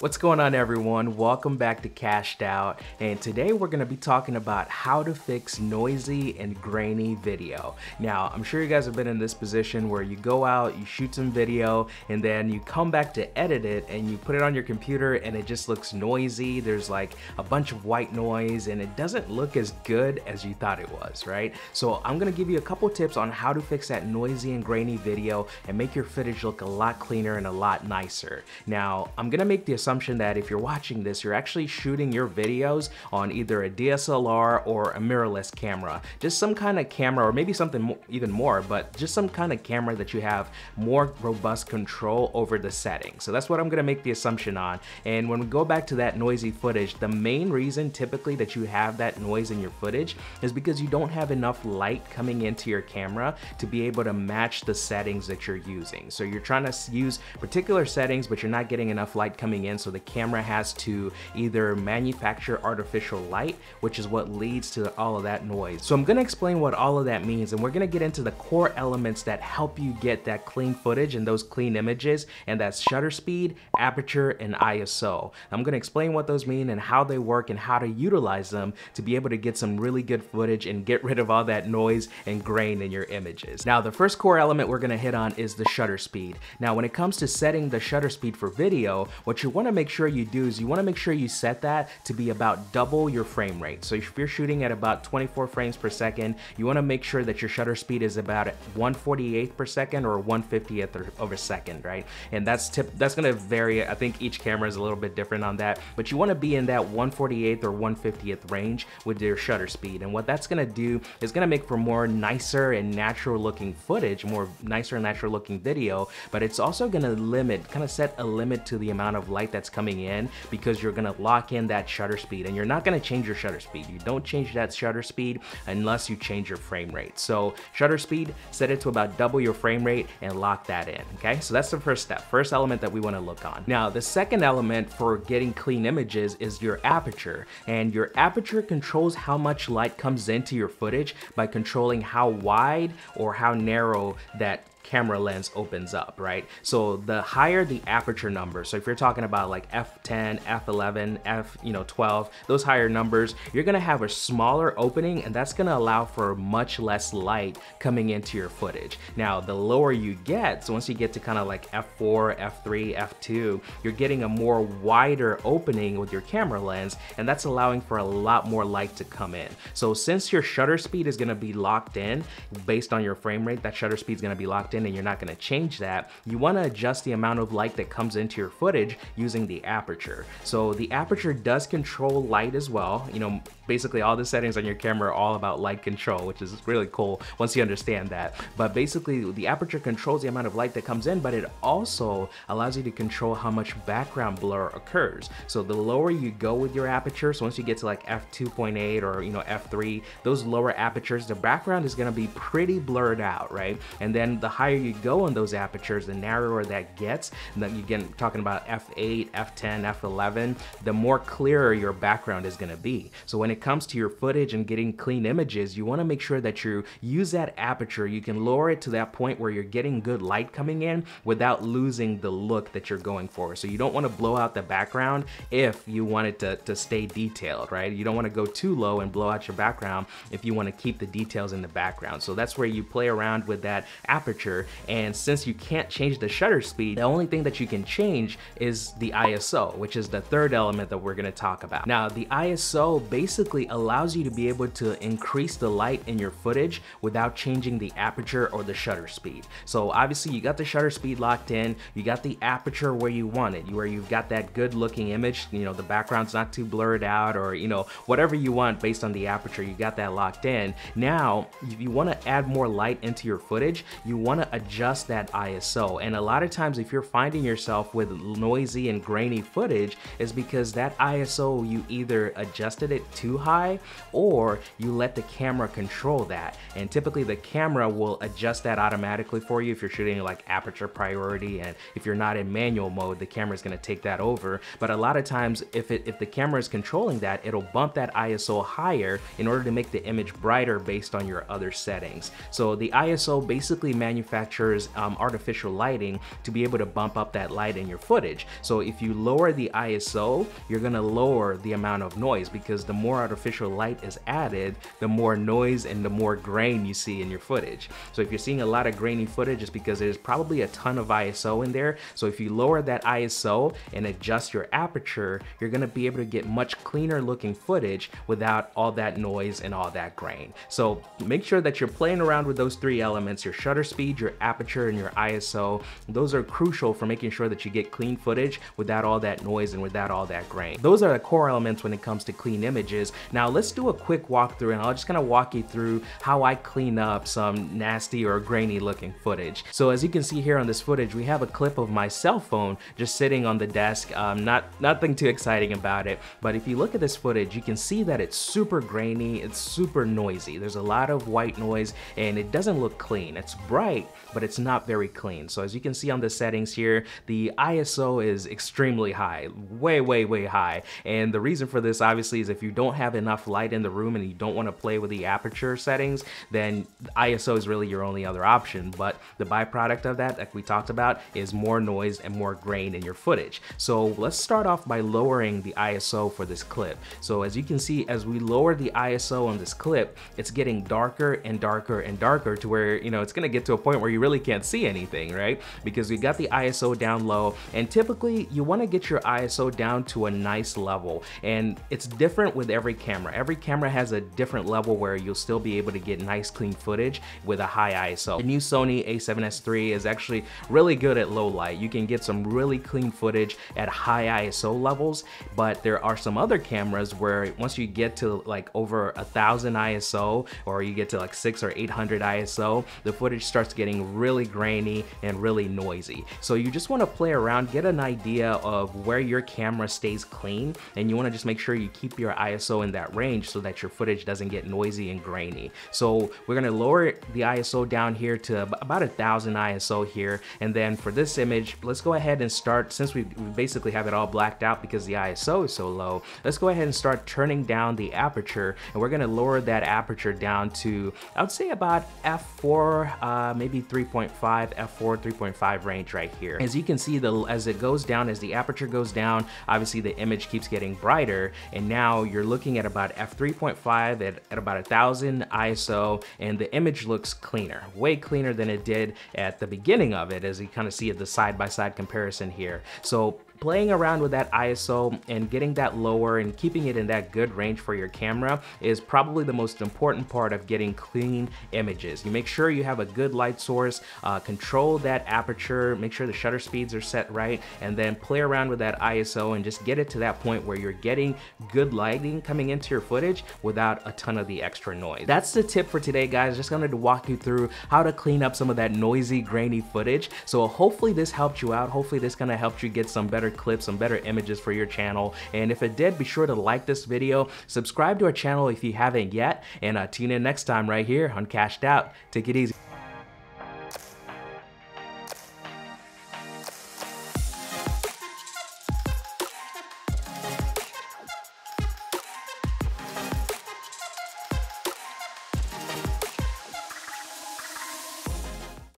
What's going on, everyone? Welcome back to Cached Out, and today we're going to be talking about how to fix noisy and grainy video. Now, I'm sure you guys have been in this position where you go out, you shoot some video, and then you come back to edit it and you put it on your computer and it just looks noisy. There's like a bunch of white noise and it doesn't look as good as you thought it was, right? So I'm going to give you a couple tips on how to fix that noisy and grainy video and make your footage look a lot cleaner and a lot nicer. Now, I'm going to make the assumption that if you're watching this, you're actually shooting your videos on either a DSLR or a mirrorless camera, just some kind of camera, or maybe something even more, but just some kind of camera that you have more robust control over the setting. So that's what I'm gonna make the assumption on. And when we go back to that noisy footage, the main reason typically that you have that noise in your footage is because you don't have enough light coming into your camera to be able to match the settings that you're using. So you're trying to use particular settings, but you're not getting enough light coming in. So the camera has to either manufacture artificial light, which is what leads to all of that noise. So I'm gonna explain what all of that means, and we're gonna get into the core elements that help you get that clean footage and those clean images, and that's shutter speed, aperture, and ISO. I'm gonna explain what those mean and how they work and how to utilize them to be able to get some really good footage and get rid of all that noise and grain in your images. Now, the first core element we're gonna hit on is the shutter speed. Now, when it comes to setting the shutter speed for video, what you want to make sure you do is you want to make sure you set that to be about double your frame rate. So if you're shooting at about 24 frames per second, you want to make sure that your shutter speed is about 1/48th per second or 1/50th of a second, right? And that's going to vary. I think each camera is a little bit different on that, but you want to be in that 1/48th or 1/50th range with your shutter speed. And what that's going to do is going to make for more nicer and natural looking footage, more nicer and natural looking video, but it's also going to limit, kind of set a limit to the amount of light that's coming in, because you're gonna lock in that shutter speed and you're not gonna change your shutter speed. You don't change that shutter speed unless you change your frame rate. So shutter speed, set it to about double your frame rate and lock that in, okay? So that's the first step, first element that we wanna look on. Now, the second element for getting clean images is your aperture, and your aperture controls how much light comes into your footage by controlling how wide or how narrow that camera lens opens up, right? So the higher the aperture number, so if you're talking about like f10, f11, f12, those higher numbers, you're gonna have a smaller opening, and that's gonna allow for much less light coming into your footage. Now, the lower you get, so once you get to kind of like f4, f3, f2, you're getting a more wider opening with your camera lens, and that's allowing for a lot more light to come in. So since your shutter speed is gonna be locked in based on your frame rate, that shutter speed is gonna be locked in and you're not going to change that, you want to adjust the amount of light that comes into your footage using the aperture. So the aperture does control light as well. You know, basically all the settings on your camera are all about light control, which is really cool once you understand that. But basically the aperture controls the amount of light that comes in, but it also allows you to control how much background blur occurs. So the lower you go with your aperture, so once you get to like f2.8 or f3, those lower apertures, the background is going to be pretty blurred out, right? And then the higher you go on those apertures, the narrower that gets. And then again, talking about f8, f10, f11, the more clearer your background is going to be. So when it comes to your footage and getting clean images, you want to make sure that you use that aperture. You can lower it to that point where you're getting good light coming in without losing the look that you're going for. So you don't want to blow out the background if you want it to stay detailed, right? You don't want to go too low and blow out your background if you want to keep the details in the background. So that's where you play around with that aperture. And since you can't change the shutter speed, the only thing that you can change is the ISO, which is the third element that we're gonna talk about. Now, the ISO basically allows you to be able to increase the light in your footage without changing the aperture or the shutter speed. So obviously you got the shutter speed locked in, you got the aperture where you want it, where you've got that good looking image, the background's not too blurred out, or whatever you want based on the aperture, you got that locked in. Now, if you wanna add more light into your footage, you want to adjust that ISO. And a lot of times if you're finding yourself with noisy and grainy footage, is because that ISO, you either adjusted it too high or you let the camera control that. And typically the camera will adjust that automatically for you if you're shooting like aperture priority, and if you're not in manual mode, the camera is going to take that over. But a lot of times if the camera is controlling that, it'll bump that ISO higher in order to make the image brighter based on your other settings. So the ISO basically manufactures manufacturer's artificial lighting to be able to bump up that light in your footage. So if you lower the ISO, you're gonna lower the amount of noise, because the more artificial light is added, the more noise and the more grain you see in your footage. So if you're seeing a lot of grainy footage, it's because there's probably a ton of ISO in there. So if you lower that ISO and adjust your aperture, you're gonna be able to get much cleaner looking footage without all that noise and all that grain. So make sure that you're playing around with those three elements: your shutter speed, your aperture, and your ISO. Those are crucial for making sure that you get clean footage without all that noise and without all that grain. Those are the core elements when it comes to clean images. Now let's do a quick walkthrough, and I'll just kind of walk you through how I clean up some nasty or grainy looking footage. So as you can see here on this footage, we have a clip of my cell phone just sitting on the desk. Nothing too exciting about it, but if you look at this footage, you can see that it's super grainy, it's super noisy. There's a lot of white noise and it doesn't look clean. It's bright, but it's not very clean. So as you can see on the settings here, the ISO is extremely high, way, way, way high. And the reason for this obviously is if you don't have enough light in the room and you don't want to play with the aperture settings, then ISO is really your only other option. But the byproduct of that, like we talked about, is more noise and more grain in your footage. So let's start off by lowering the ISO for this clip. So as you can see, as we lower the ISO on this clip, it's getting darker and darker and darker to where, you know, it's gonna get to a point where you really can't see anything, right? Because we got the ISO down low, and typically you wanna get your ISO down to a nice level. And it's different with every camera. Every camera has a different level where you'll still be able to get nice clean footage with a high ISO. The new Sony A7S3 is actually really good at low light. You can get some really clean footage at high ISO levels, but there are some other cameras where once you get to like over 1,000 ISO, or you get to like 600 or 800 ISO, the footage starts getting really grainy and really noisy. So you just want to play around, get an idea of where your camera stays clean, and you want to just make sure you keep your ISO in that range so that your footage doesn't get noisy and grainy. So we're going to lower the ISO down here to about 1,000 ISO here, and then for this image, let's go ahead and start, since we basically have it all blacked out because the ISO is so low, let's go ahead and start turning down the aperture, and we're going to lower that aperture down to, I would say, about f4, maybe 3.5, f4, 3.5 range right here. As you can see, as it goes down, as the aperture goes down, obviously the image keeps getting brighter, and now you're looking at about f3.5 at about 1,000 ISO, and the image looks cleaner, way cleaner than it did at the beginning of it, as you kind of see at the side-by-side comparison here. So playing around with that ISO and getting that lower and keeping it in that good range for your camera is probably the most important part of getting clean images. You make sure you have a good light source, control that aperture, make sure the shutter speeds are set right, and then play around with that ISO and just get it to that point where you're getting good lighting coming into your footage without a ton of the extra noise. That's the tip for today, guys. Just wanted to walk you through how to clean up some of that noisy, grainy footage. So hopefully this helped you out. Hopefully this kind of helped you get some better clips, some better images for your channel. And if it did, be sure to like this video, subscribe to our channel if you haven't yet, and tune in next time right here on Cached Out. Take it easy.